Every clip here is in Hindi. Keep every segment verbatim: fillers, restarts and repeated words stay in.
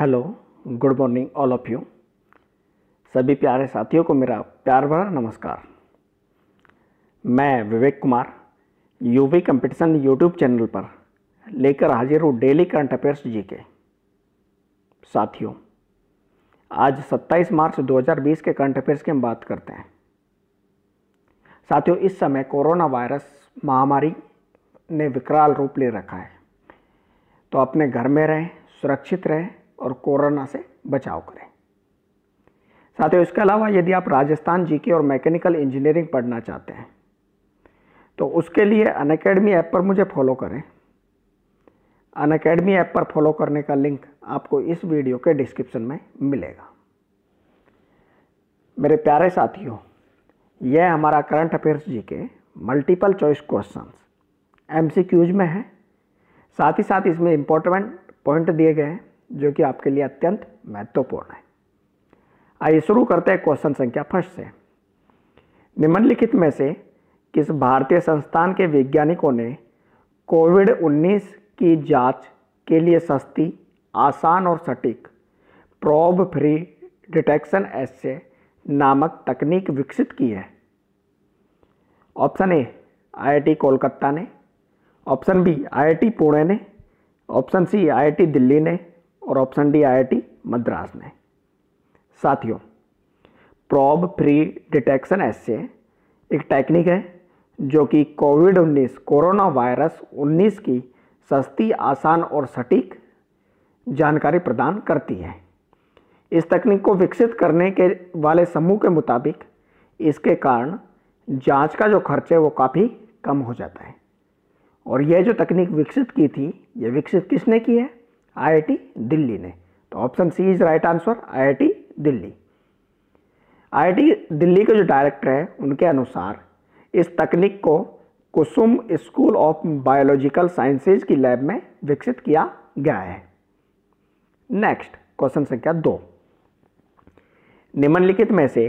Hello good morning all of you. सभी प्यारे साथियों को मेरा प्यार भरा नमस्कार। मैं Vivek Kumar UV competition YouTube channel पर लेकर हाजिर हूँ डेली करंट अफेयर्स जी के। साथियों आज सत्ताईस मार्च दो हज़ार बीस के करंट अफेयर्स की हम बात करते हैं। साथियों इस समय कोरोना वायरस महामारी ने विकराल रूप ले रखा है, तो अपने घर में रहें, सुरक्षित रहें और कोरोना से बचाव करें। साथियों इसके अलावा यदि आप राजस्थान जीके और मैकेनिकल इंजीनियरिंग पढ़ना चाहते हैं तो उसके लिए अनअकैडमी ऐप पर मुझे फॉलो करें। अनअकैडमी ऐप पर फॉलो करने का लिंक आपको इस वीडियो के डिस्क्रिप्शन में मिलेगा। मेरे प्यारे साथियों यह हमारा current affairs GK multiple choice questions MCQs में है, साथ ही साथ इसमें इंपॉर्टेंट पॉइंट दिए गए हैं जो कि आपके लिए अत्यंत महत्वपूर्ण है। आइए शुरू करते हैं क्वेश्चन संख्या फर्स्ट से। निम्नलिखित में से किस भारतीय संस्थान के वैज्ञानिकों ने कोविड उन्नीस की जांच के लिए सस्ती, आसान और सटीक प्रोब फ्री डिटेक्शन एस्से नामक तकनीक विकसित की है? ऑप्शन ए आईआईटी कोलकाता ने, ऑप्शन बी आईआईटी पुणे ने, ऑप्शन सी आईआईटी दिल्ली ने और ऑप्शन डी आईआईटी मद्रास ने। साथियों प्रॉब फ्री डिटेक्शन एस्से एक टेक्निक है जो कि कोविड उन्नीस कोरोना वायरस उन्नीस की सस्ती, आसान और सटीक जानकारी प्रदान करती है। इस तकनीक को विकसित करने के वाले समूह के मुताबिक इसके कारण जांच का जो खर्च है वो काफ़ी कम हो जाता है। और यह जो तकनीक विकसित की थी ये विकसित किसने की है? आईआईटी दिल्ली ने। तो option C is right answer, IIT Delhi. IIT Delhi के जो डायरेक्टर हैं उनके अनुसार इस तकनीक को कुसुम स्कूल ऑफ बायोलॉजिकल साइंसेज की लैब में विकसित किया गया है। नेक्स्ट क्वेश्चन संख्या दो। निम्नलिखित में से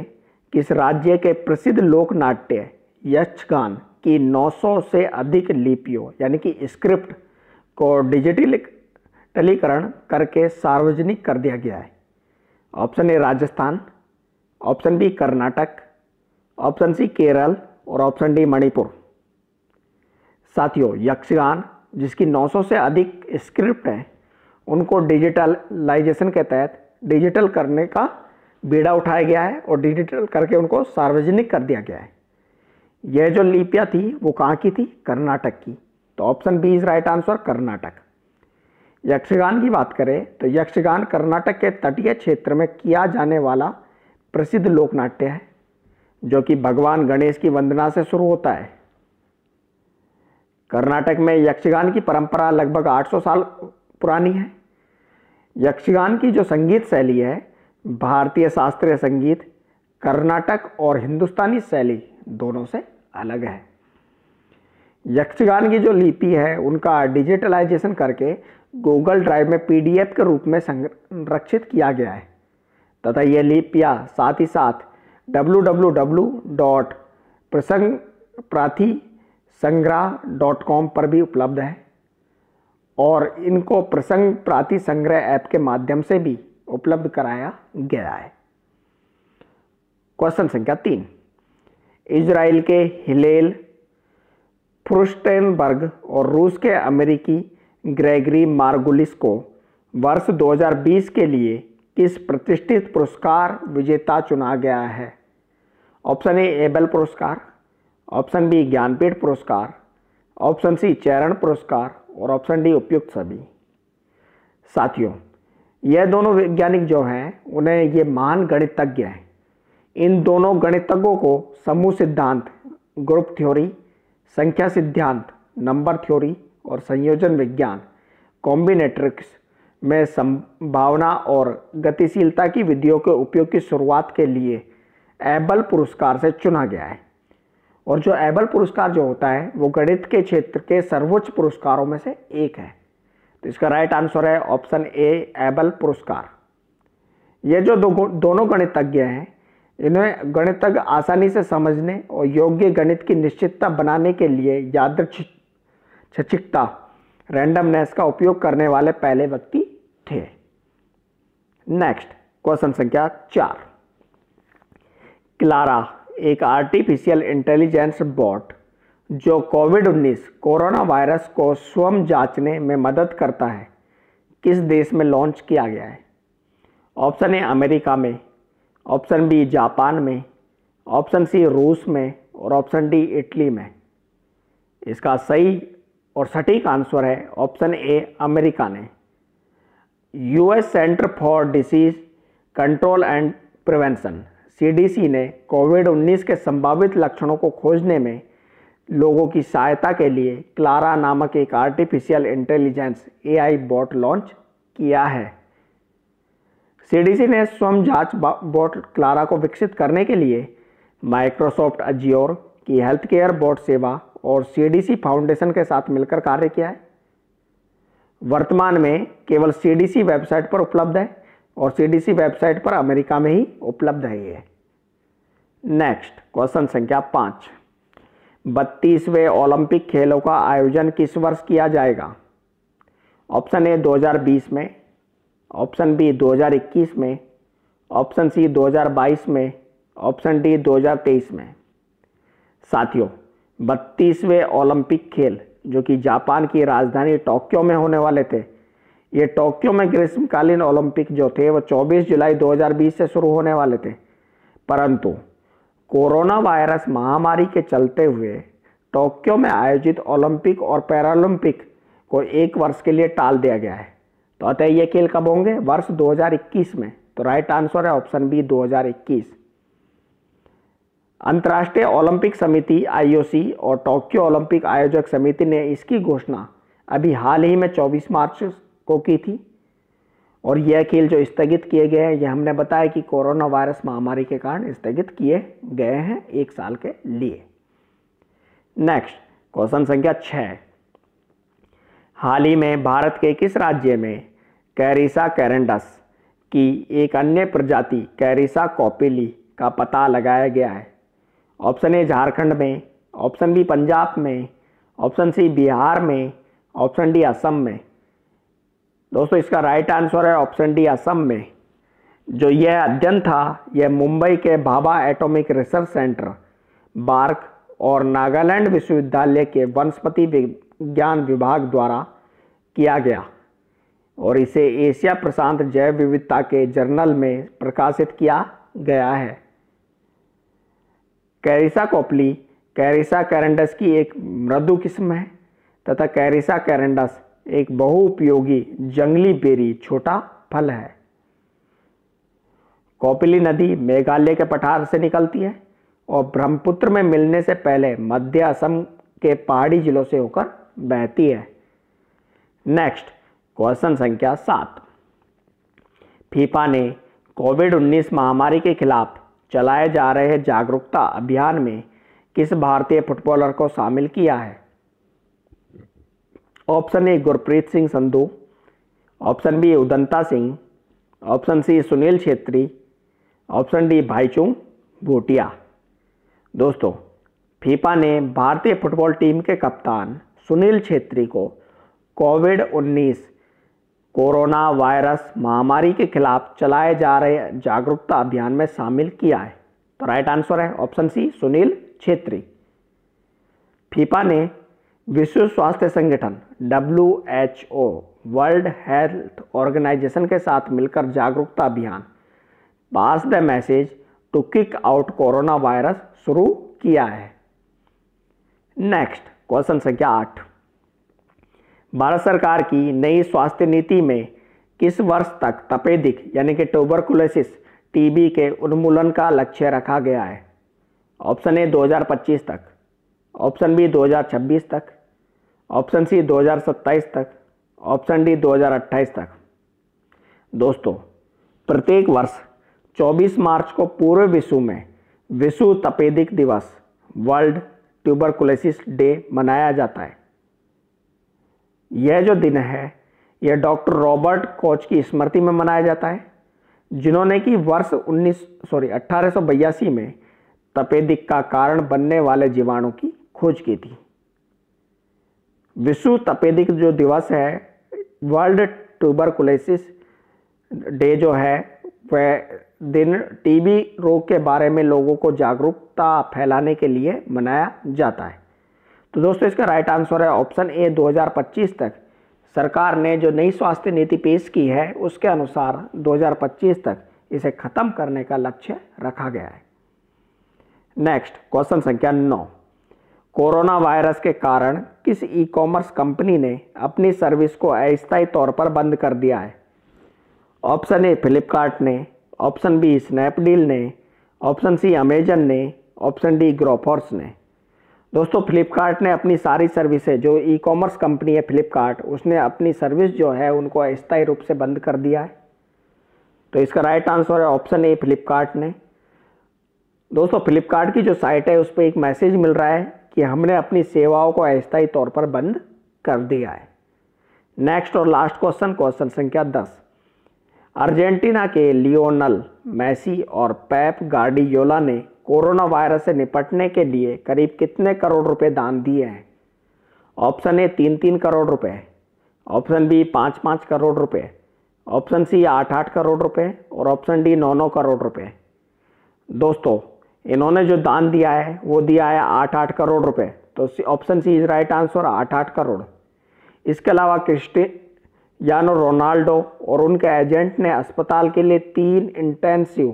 किस राज्य के प्रसिद्ध लोक नाट्य यक्षगान की नौ सौ से अधिक लिपियों यानी कि स्क्रिप्ट को डिजिटल टलीकरण करके सार्वजनिक कर दिया गया है? Option A Rajasthan, option B Karnataka, option C Kerala और ऑप्शन डी मणिपुर। साथियों यक्षगान जिसकी नौ सौ से अधिक स्क्रिप्ट हैं उनको डिजिटलाइजेशन के तहत डिजिटल करने का बीड़ा उठाया गया है और डिजिटल करके उनको सार्वजनिक कर दिया गया है। यह जो लिपियाँ थी वो कहाँ की थी? कर्नाटक की। तो option B is right answer, Karnataka. Yakshagana की बात करें तो यक्षगान कर्नाटक के तटीय क्षेत्र में किया जाने वाला प्रसिद्ध लोकनाट्य है जो कि भगवान गणेश की वंदना से शुरू होता है। कर्नाटक में यक्षगान की परंपरा लगभग आठ सौ साल पुरानी है। यक्षगान की जो संगीत शैली है भारतीय शास्त्रीय संगीत, कर्नाटक और हिंदुस्तानी शैली दोनों से अलग है। यक्षगान की जो लिपि है उनका डिजिटलाइजेशन करके गूगल ड्राइव में पीडीएफ के रूप में संरक्षित किया गया है तथा यह लिपियाँ साथ ही साथ डब्ल्यू डब्ल्यू डब्ल्यू डॉट प्रसंग प्रार्थी संग्रह डॉट कॉम पर भी उपलब्ध है और इनको प्रसंग प्रार्थी संग्रह ऐप के माध्यम से भी उपलब्ध कराया गया है। क्वेश्चन संख्या तीन। इजराइल के हिलेल फुर्स्टेनबर्ग और रूस के अमेरिकी ग्रेगरी मार्गुलिस को वर्ष दो हज़ार बीस के लिए किस प्रतिष्ठित पुरस्कार विजेता चुना गया है? ऑप्शन ए एबल पुरस्कार, ऑप्शन बी ज्ञानपीठ पुरस्कार, ऑप्शन सी चरण पुरस्कार और ऑप्शन डी उपयुक्त सभी। साथियों यह दोनों वैज्ञानिक जो हैं उन्हें ये महान गणितज्ञ हैं। इन दोनों गणितज्ञों को समूह सिद्धांत, ग्रुप थ्योरी, संख्या सिद्धांत, नंबर थ्योरी और संयोजन विज्ञान कॉम्बिनेट्रिक्स में संभावना और गतिशीलता की विधियों के उपयोग की शुरुआत के लिए एबल पुरस्कार से चुना गया है। और जो एबल पुरस्कार जो होता है वो गणित के क्षेत्र के सर्वोच्च पुरस्कारों में से एक है। तो इसका राइट आंसर है ऑप्शन ए एबल पुरस्कार। ये जो दो, दोनों गणितज्ञ हैं इन्हें गणितज्ञ आसानी से समझने और योग्य गणित की निश्चितता बनाने के लिए यादृच्छिक छचिकता रैंडमनेस का उपयोग करने वाले पहले व्यक्ति थे। नेक्स्ट क्वेश्चन संख्या चार, क्लारा एक आर्टिफिशियल इंटेलिजेंस बॉट जो कोविड उन्नीस कोरोना वायरस को स्वयं जांचने में मदद करता है, किस देश में लॉन्च किया गया है? ऑप्शन ए अमेरिका में, ऑप्शन बी जापान में, ऑप्शन सी रूस में और ऑप्शन डी इटली में। इसका सही और सटीक आंसर है ऑप्शन ए अमेरिका ने। US centre for disease control and prevention CDC ने कोविड उन्नीस के संभावित लक्षणों को खोजने में लोगों की सहायता के लिए क्लारा नामक एक artificial intelligence AI bot launch किया है। सीडीसी ने स्वयं जांच बॉट क्लारा को विकसित करने के लिए माइक्रोसॉफ्ट अज्योर की हेल्थ केयर बॉट सेवा और सीडीसी फाउंडेशन के साथ मिलकर कार्य किया है। वर्तमान में केवल सीडीसी वेबसाइट पर उपलब्ध है और सीडीसी वेबसाइट पर अमेरिका में ही उपलब्ध है ये। नेक्स्ट क्वेश्चन संख्या पाँच, बत्तीसवें ओलंपिक खेलों का आयोजन किस वर्ष किया जाएगा? ऑप्शन ए दो हज़ार बीस में, ऑप्शन बी दो हज़ार इक्कीस में, ऑप्शन सी दो हज़ार बाईस में, ऑप्शन डी दो हज़ार तेईस में। साथियों, बत्तीसवें ओलंपिक खेल जो कि जापान की राजधानी टोक्यो में होने वाले थे, ये टोक्यो में ग्रीष्मकालीन ओलंपिक जो थे वो चौबीस जुलाई दो हज़ार बीस से शुरू होने वाले थे, परंतु कोरोना वायरस महामारी के चलते हुए टोक्यो में आयोजित ओलंपिक और पैरालंपिक को एक वर्ष के लिए टाल दिया गया है। तो अतः ये खेल कब होंगे? वर्ष दो हज़ार इक्कीस में। तो राइट आंसर है ऑप्शन बी दो हज़ार इक्कीस। अंतर्राष्ट्रीय ओलंपिक समिति आईओसी और टोक्यो ओलंपिक आयोजक समिति ने इसकी घोषणा अभी हाल ही में चौबीस मार्च को की थी और यह खेल जो स्थगित किए गए हैं, यह हमने बताया कि कोरोना वायरस महामारी के कारण स्थगित किए गए हैं एक साल के लिए। नेक्स्ट क्वेश्चन संख्या छः, हाल ही में भारत के किस राज्य में कैरिसा कैरेंडस की एक अन्य प्रजाति कैरिसा कोपेली का पता लगाया गया है? ऑप्शन ए झारखंड में, ऑप्शन बी पंजाब में, ऑप्शन सी बिहार में, ऑप्शन डी असम में। दोस्तों, इसका राइट आंसर है ऑप्शन डी असम में। जो यह अध्ययन था यह मुंबई के Bhabha atomic research centre, BARC और नागालैंड विश्वविद्यालय के वनस्पति विज्ञान विभाग द्वारा किया गया और इसे एशिया प्रशांत जैव विविधता के जर्नल में प्रकाशित किया गया है। कैरिसा कोपली कैरिसा कैरेंडस की एक मृदु किस्म है तथा कैरिसा कैरेंडस एक बहुउपयोगी जंगली बेरी छोटा फल है। कोपिली नदी मेघालय के पठार से निकलती है और ब्रह्मपुत्र में मिलने से पहले मध्य असम के पहाड़ी जिलों से होकर बहती है। नेक्स्ट क्वेश्चन संख्या सात, फीफा ने कोविड उन्नीस महामारी के खिलाफ चलाए जा रहे जागरूकता अभियान में किस भारतीय फुटबॉलर को शामिल किया है? Option A Gurpreet Singh Sandhu, option B Udanta Singh, option C Sunil Chhetri, option D Bhaichung Bhutia. दोस्तों, फीफा ने भारतीय फुटबॉल टीम के कप्तान सुनील छेत्री को कोविड उन्नीस कोरोना वायरस महामारी के खिलाफ चलाए जा रहे जागरूकता अभियान में शामिल किया है। तो राइट आंसर है option C Sunil Chhetri. FIFA ने विश्व स्वास्थ्य संगठन W H O world health organisation के साथ मिलकर जागरूकता अभियान pass the message to kick out coronavirus शुरू किया है। नेक्स्ट क्वेश्चन संख्या आठ, भारत सरकार की नई स्वास्थ्य नीति में किस वर्ष तक तपेदिक यानी कि ट्यूबरकुलोसिस टीबी के उन्मूलन का लक्ष्य रखा गया है? ऑप्शन ए दो हज़ार पच्चीस तक, ऑप्शन बी दो हज़ार छब्बीस तक, ऑप्शन सी दो हज़ार सत्ताईस तक, ऑप्शन डी दो हज़ार अट्ठाईस तक। दोस्तों, प्रत्येक वर्ष चौबीस मार्च को पूरे विश्व में विश्व तपेदिक दिवस वर्ल्ड ट्यूबरकुलोसिस डे मनाया जाता है। यह जो दिन है यह डॉक्टर रॉबर्ट कोच की स्मृति में मनाया जाता है, जिन्होंने कि वर्ष उन्नीस सॉरी अठारह सौ बयासी में तपेदिक का कारण बनने वाले जीवाणु की खोज की थी। विश्व तपेदिक जो दिवस है वर्ल्ड ट्यूबरकुलोसिस डे जो है वह दिन टीबी रोग के बारे में लोगों को जागरूकता फैलाने के लिए मनाया जाता है। तो दोस्तों इसका राइट आंसर है ऑप्शन ए। दो हज़ार पच्चीस तक सरकार ने जो नई स्वास्थ्य नीति पेश की है उसके अनुसार दो हज़ार पच्चीस तक इसे खत्म करने का लक्ष्य रखा गया है। नेक्स्ट क्वेश्चन संख्या नौ, कोरोना वायरस के कारण किस ई कॉमर्स कंपनी ने अपनी सर्विस को अस्थायी तौर पर बंद कर दिया है? ऑप्शन ए फ्लिपकार्ट ने, ऑप्शन बी स्नैपडील ने, ऑप्शन सी अमेजन ने, ऑप्शन डी ग्रोफर्स ने। दोस्तों फ्लिपकार्ट ने अपनी सारी सर्विसें, जो ई कॉमर्स कंपनी है फ्लिपकार्ट, उसने अपनी सर्विस जो है उनको अस्थायी रूप से बंद कर दिया है। तो इसका राइट आंसर है ऑप्शन ए फ्लिपकार्ट ने। दोस्तों फ्लिपकार्ट की जो साइट है उस पर एक मैसेज मिल रहा है कि हमने अपनी सेवाओं को अस्थायी तौर पर बंद कर दिया है। नेक्स्ट और लास्ट क्वेश्चन, क्वेश्चन संख्या दस, अर्जेंटीना के लियोनल मेसी और पेप गार्डियोला ने कोरोना वायरस से निपटने के लिए करीब कितने करोड़ रुपए दान दिए हैं? ऑप्शन ए तीन तीन करोड़ रुपए, ऑप्शन बी पाँच पाँच करोड़ रुपए, ऑप्शन सी आठ आठ करोड़ रुपए और ऑप्शन डी नौ नौ करोड़ रुपए। दोस्तों इन्होंने जो दान दिया है वो दिया है आठ आठ करोड़ रुपए, तो option C is right answer, आठ आठ करोड़। इसके अलावा क्रिस्टियानो रोनाल्डो और उनके एजेंट ने अस्पताल के लिए तीन इंटेंसिव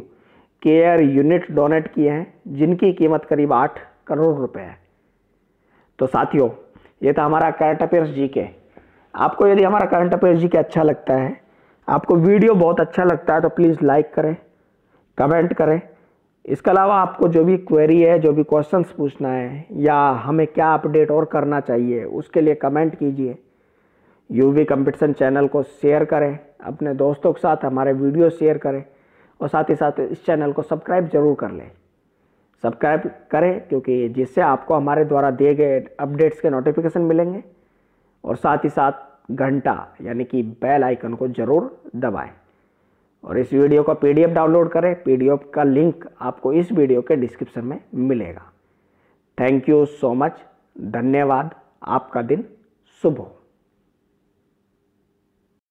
केयर यूनिट डोनेट किए हैं जिनकी कीमत करीब आठ करोड़ रुपए है। तो साथियों ये था हमारा करंट अफेयर्स जी के। आपको यदि हमारा करंट अफेयर्स जी के अच्छा लगता है, आपको वीडियो बहुत अच्छा लगता है, तो प्लीज़ लाइक करें, कमेंट करें। इसके अलावा आपको जो भी क्वेरी है, जो भी क्वेश्चंस पूछना है या हमें क्या अपडेट और करना चाहिए उसके लिए कमेंट कीजिए। यूवी कंपटीशन चैनल को शेयर करें, अपने दोस्तों के साथ हमारे वीडियो शेयर करें और साथ ही साथ इस चैनल को सब्सक्राइब जरूर कर लें। सब्सक्राइब करें क्योंकि जिससे आपको हमारे द्वारा दिए गए अपडेट्स के नोटिफिकेशन मिलेंगे, और साथ ही साथ घंटा यानी कि बेल आइकन को ज़रूर दबाएं। और इस वीडियो का पीडीएफ डाउनलोड करें, पीडीएफ का लिंक आपको इस वीडियो के डिस्क्रिप्शन में मिलेगा। थैंक यू सो मच, धन्यवाद, आपका दिन शुभ हो।